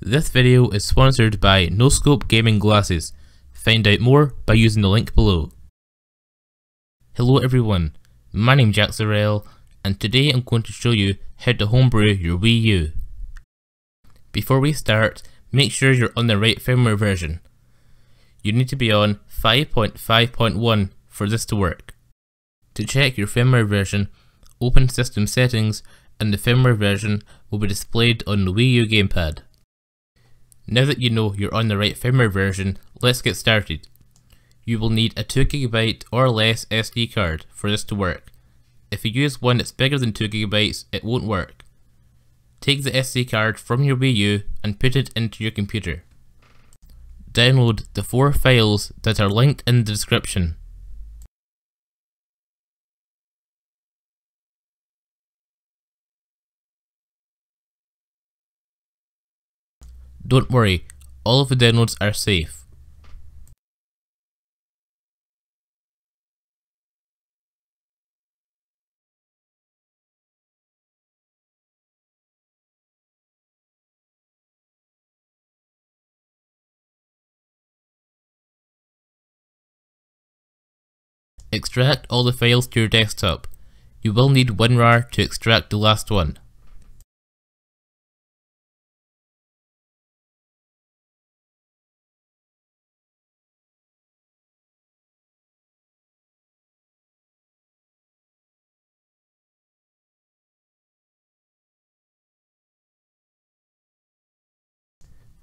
This video is sponsored by NoScope Gaming Glasses. Find out more by using the link below. Hello everyone, my name's Jack Sorrell and today I'm going to show you how to homebrew your Wii U. Before we start, make sure you're on the right firmware version. You need to be on 5.5.1 for this to work. To check your firmware version, open System Settings and the firmware version will be displayed on the Wii U gamepad. Now that you know you're on the right firmware version, let's get started. You will need a 2GB or less SD card for this to work. If you use one that's bigger than 2GB, it won't work. Take the SD card from your Wii U and put it into your computer. Download the 4 files that are linked in the description. Don't worry, all of the downloads are safe. Extract all the files to your desktop. You will need WinRAR to extract the last one.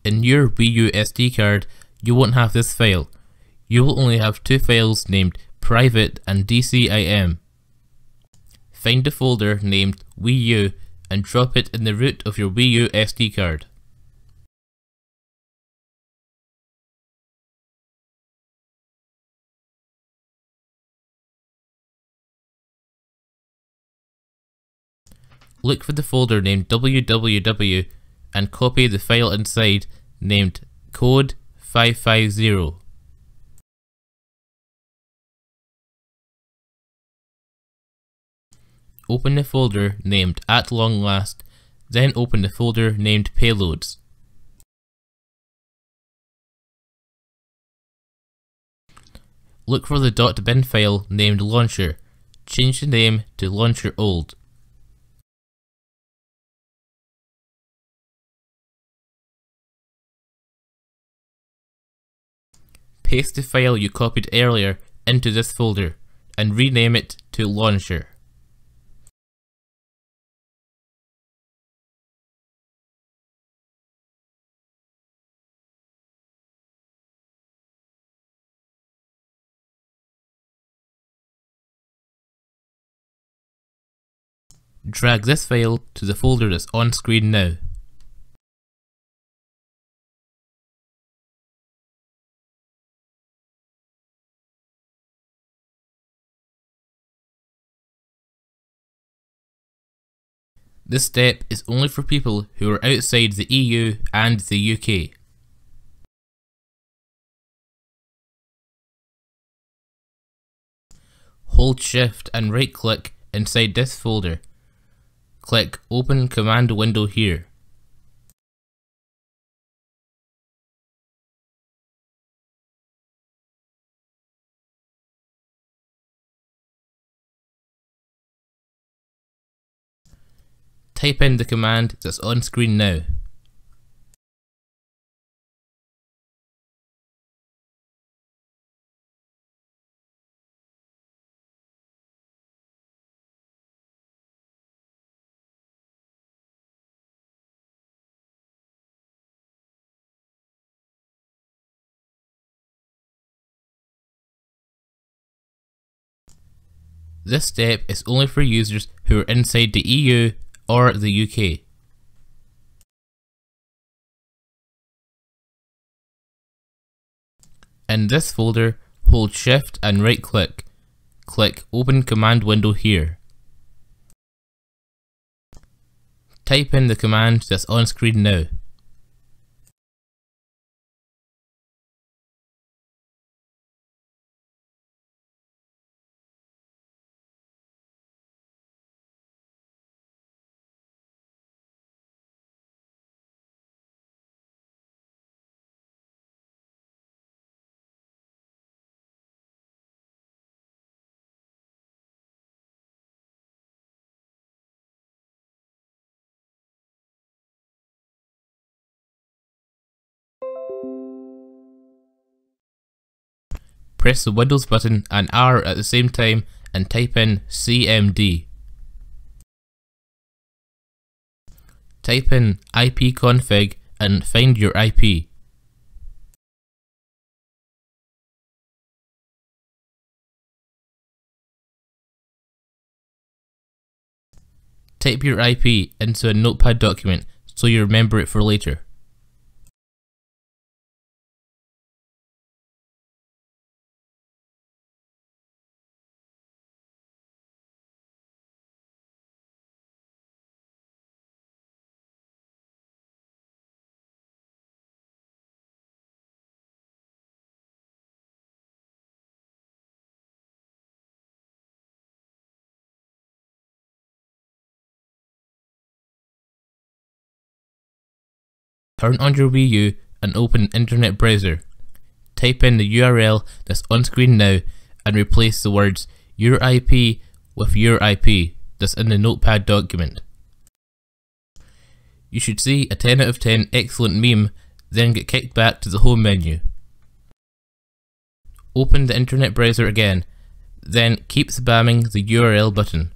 In your Wii U SD card, you won't have this file. You will only have 2 files named Private and DCIM. Find a folder named Wii U and drop it in the root of your Wii U SD card. Look for the folder named www and copy the file inside named code 550. Open the folder named At Long Last, then open the folder named Payloads. Look for the .bin file named Launcher. Change the name to Launcher Old. Paste the file you copied earlier into this folder and rename it to Launcher. Drag this file to the folder that's on screen now. This step is only for people who are outside the EU and the UK. Hold Shift and right click inside this folder. Click Open Command Window here. Type in the command that's on screen now. This step is only for users who are inside the EU or the UK. In this folder, hold Shift and right click. Click Open Command Window here. Type in the command that's on screen now. press the Windows button and R at the same time and type in CMD. Type in ipconfig and find your IP. Type your IP into a notepad document so you remember it for later. Turn on your Wii U and open an internet browser. Type in the URL that's on screen now and replace the words your IP with your IP that's in the notepad document. You should see a 10 out of 10 excellent meme, then get kicked back to the home menu. Open the internet browser again, then keep spamming the URL button.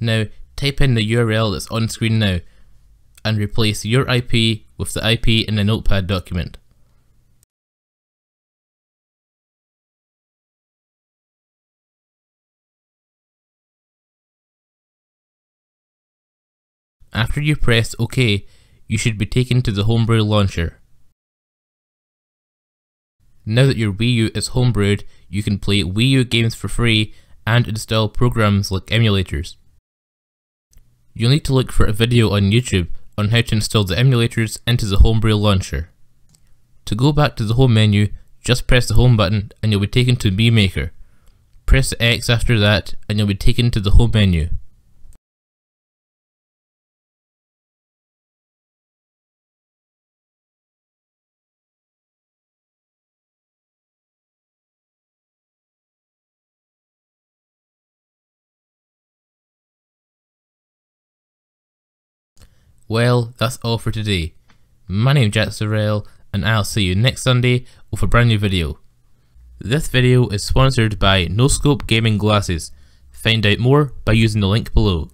Now type in the URL that's on screen now and replace your IP with the IP in the notepad document. After you press OK, you should be taken to the Homebrew launcher. Now that your Wii U is homebrewed, you can play Wii U games for free and install programs like emulators. You'll need to look for a video on YouTube on how to install the emulators into the Homebrew launcher. To go back to the home menu, just press the home button and you'll be taken to Mii Maker. Press X after that and you'll be taken to the home menu. Well, that's all for today. My name is Jack Sorrell and I'll see you next Sunday with a brand new video. This video is sponsored by NoScope Gaming Glasses. Find out more by using the link below.